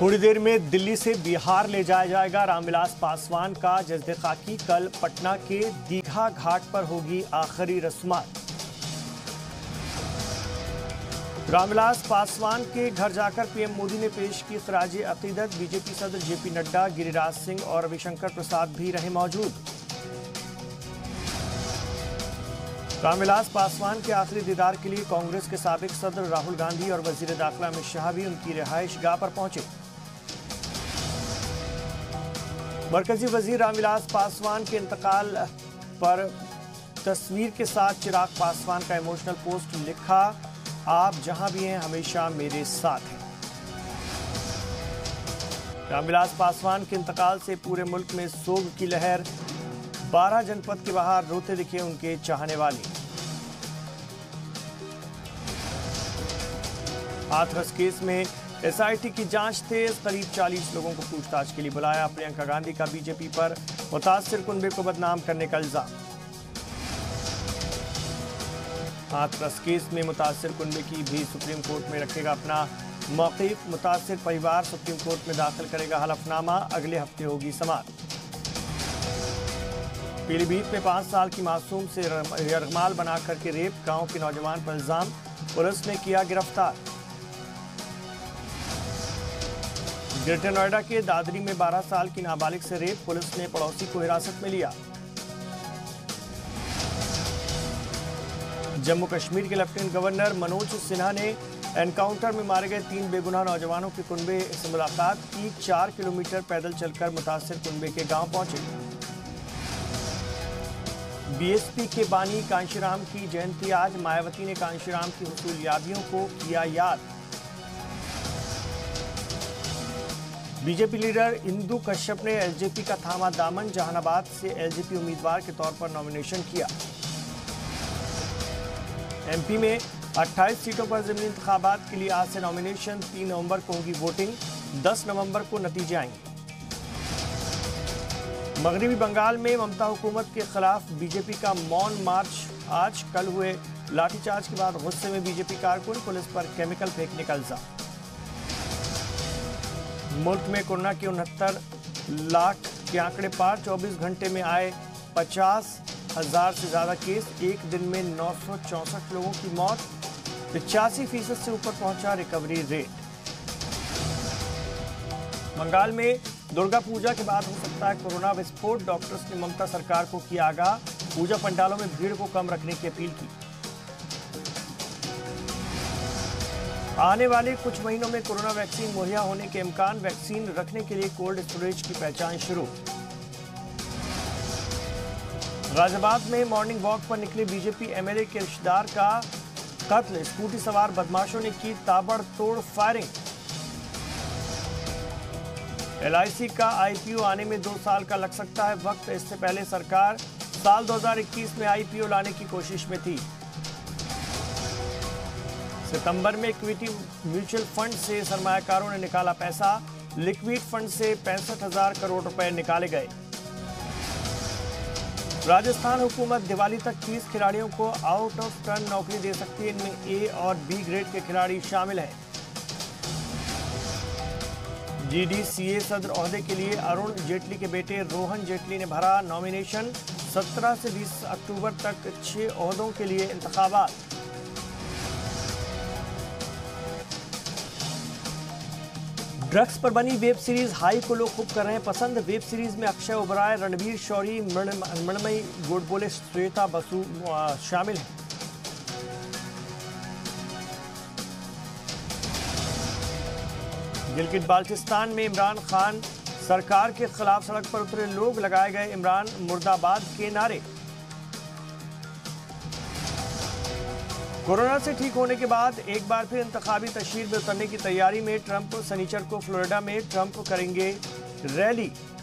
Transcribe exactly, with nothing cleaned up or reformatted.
थोड़ी देर में दिल्ली से बिहार ले जाया जाएगा रामविलास पासवान का जस्द खाकी। कल पटना के दीघा घाट पर होगी आखिरी रस्मात। रामविलास पासवान के घर जाकर पीएम मोदी ने पेश की खराजे अकीदत। बीजेपी सदर जेपी नड्डा, गिरिराज सिंह और रविशंकर प्रसाद भी रहे मौजूद। रामविलास पासवान के आखिरी दीदार के लिए कांग्रेस के साबिक सदर राहुल गांधी और वजीर दाखिला अमित शाह भी उनकी रिहाइश गाह पर पहुंचे। मरकजी वजीर रामविलास पासवान के इंतकाल पर तस्वीर के साथ चिराग पासवान का इमोशनल पोस्ट, लिखा आप जहां भी हैं हमेशा मेरे साथ हैं। रामविलास पासवान के इंतकाल से पूरे मुल्क में शोक की लहर। बारह जनपद के बाहर रोते दिखे उनके चाहने वाले। हाथरस केस में एसआईटी की जांच तेज, करीब चालीस लोगों को पूछताछ के लिए बुलाया। प्रियंका गांधी का बीजेपी पर मुतासिर कुनबे को बदनाम करने का इल्जाम। हाथरस केस में मुतासिर कुनबे की भी सुप्रीम कोर्ट में रखेगा अपना मौक़िफ़। मुतासिर परिवार सुप्रीम कोर्ट में दाखिल करेगा हलफनामा, अगले हफ्ते होगी समाअत। पीलीभीत में पाँच साल की मासूम से यरगमाल बना करके रेप, गांव के नौजवान पर इल्ज़ाम, पुलिस ने किया गिरफ्तार। ग्रेटर नोएडा के दादरी में बारह साल की नाबालिग से रेप, पुलिस ने पड़ोसी को हिरासत में लिया। जम्मू कश्मीर के लेफ्टिनेंट गवर्नर मनोज सिन्हा ने एनकाउंटर में मारे गए तीन बेगुनाह नौजवानों के कुनबे से मुलाकात की। चार किलोमीटर पैदल चलकर मुतासिर कुनबे के गांव पहुंचे। बीएसपी के बानी कांशीराम की जयंती आज, मायावती ने कांशीराम की हुसूलियाबियों को किया याद। बीजेपी लीडर इंदू कश्यप ने एलजेपी का थामा दामन, जहानाबाद से एलजेपी उम्मीदवार के तौर पर नॉमिनेशन किया। एमपी में अट्ठाईस सीटों पर जमीनी इंतखाबात के लिए आज से नॉमिनेशन। तीन नवंबर को होगी वोटिंग, दस नवंबर को नतीजे आएंगे। मगरबी बंगाल में ममता हुकूमत के खिलाफ बीजेपी का मौन मार्च आज। कल हुए लाठीचार्ज के बाद गुस्से में बीजेपी कारकुन, पुलिस पर केमिकल फेंकने का इल्जाम। मुल्क में कोरोना के उनहत्तर लाख के आंकड़े पार। चौबीस घंटे में आए पचास हजार से ज्यादा केस, एक दिन में नौ सौ चौसठ लोगों की मौत। पिचासी फीसद से ऊपर पहुंचा रिकवरी रेट। बंगाल में दुर्गा पूजा के बाद हो सकता है कोरोना विस्फोट, डॉक्टर्स ने ममता सरकार को किया आगाह। पूजा पंडालों में भीड़ को कम रखने की अपील की। आने वाले कुछ महीनों में कोरोना वैक्सीन मुहैया होने के इम्कान, वैक्सीन रखने के लिए कोल्ड स्टोरेज की पहचान शुरू। गाजियाबाद में मॉर्निंग वॉक पर निकले बीजेपी एमएलए के रिश्तेदार का कत्ल, स्कूटी सवार बदमाशों ने की ताबड़तोड़ फायरिंग। एलआईसी का आईपीओ आने में दो साल का लग सकता है वक्त, इससे पहले सरकार साल दो हज़ार इक्कीस में आईपीओ लाने की कोशिश में थी। सितंबर में इक्विटी म्यूचुअल फंड से सरमायाकारों ने निकाला पैसा, लिक्विड फंड से पैंसठ हजार करोड़ रुपए निकाले गए। राजस्थान हुकूमत दिवाली तक तीस खिलाड़ियों को आउट ऑफ टर्न नौकरी दे सकती है, इनमें ए और बी ग्रेड के खिलाड़ी शामिल हैं। जीडीसीए सदर ओहदे के लिए अरुण जेटली के बेटे रोहन जेटली ने भरा नॉमिनेशन। सत्रह से बीस अक्टूबर तक छह ओहदों के लिए इंतखाबात। ड्रग्स पर बनी वेब सीरीज हाई को लोग खूब कर रहे हैं पसंद। वेब सीरीज में अक्षय ओबराय, रणवीर शौरी, मनमई गोडबोले, श्वेता बसु शामिल हैं। गिलगित बाल्टिस्तान में इमरान खान सरकार के खिलाफ सड़क पर उतरे लोग, लगाए गए इमरान मुर्दाबाद के नारे। कोरोना से ठीक होने के बाद एक बार फिर इंतखाबी तशहर में उतरने की तैयारी में ट्रंप। सनीचर को फ्लोरिडा में ट्रंप करेंगे रैली।